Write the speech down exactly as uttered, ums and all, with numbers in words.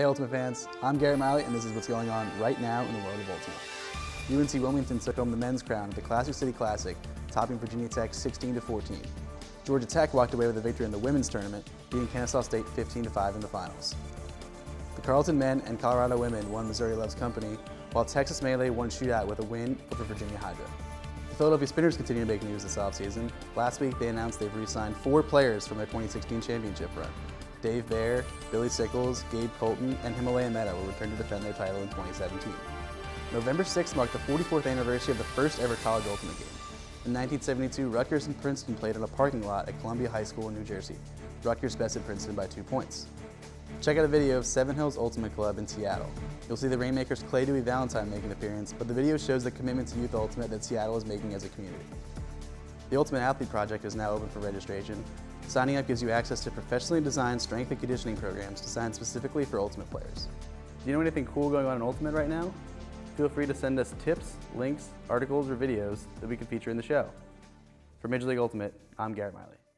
Hey Ultimate fans, I'm Gary Miley and this is what's going on right now in the world of Ultimate. U N C Wilmington took home the men's crown at the Classic City Classic, topping Virginia Tech sixteen to fourteen. Georgia Tech walked away with a victory in the women's tournament, beating Kennesaw State fifteen to five in the finals. The Carleton men and Colorado women won Missouri Loves Company, while Texas Melee won shootout with a win over Virginia Hydra. The Philadelphia Spinners continue to make news this offseason. Last week they announced they've re-signed four players from their twenty sixteen championship run. Dave Baer, Billy Sickles, Gabe Colton, and Himalaya Meadow will return to defend their title in twenty seventeen. November sixth marked the forty-fourth anniversary of the first ever college Ultimate game. In nineteen seventy-two, Rutgers and Princeton played in a parking lot at Columbia High School in New Jersey. Rutgers bested Princeton by two points. Check out a video of Seven Hills Ultimate Club in Seattle. You'll see the Rainmakers' Clay Dewey Valentine make an appearance, but the video shows the commitment to Youth Ultimate that Seattle is making as a community. The Ultimate Athlete Project is now open for registration. Signing up gives you access to professionally designed strength and conditioning programs designed specifically for Ultimate players. Do you know anything cool going on in Ultimate right now? Feel free to send us tips, links, articles, or videos that we can feature in the show. For Major League Ultimate, I'm Garrett Miley.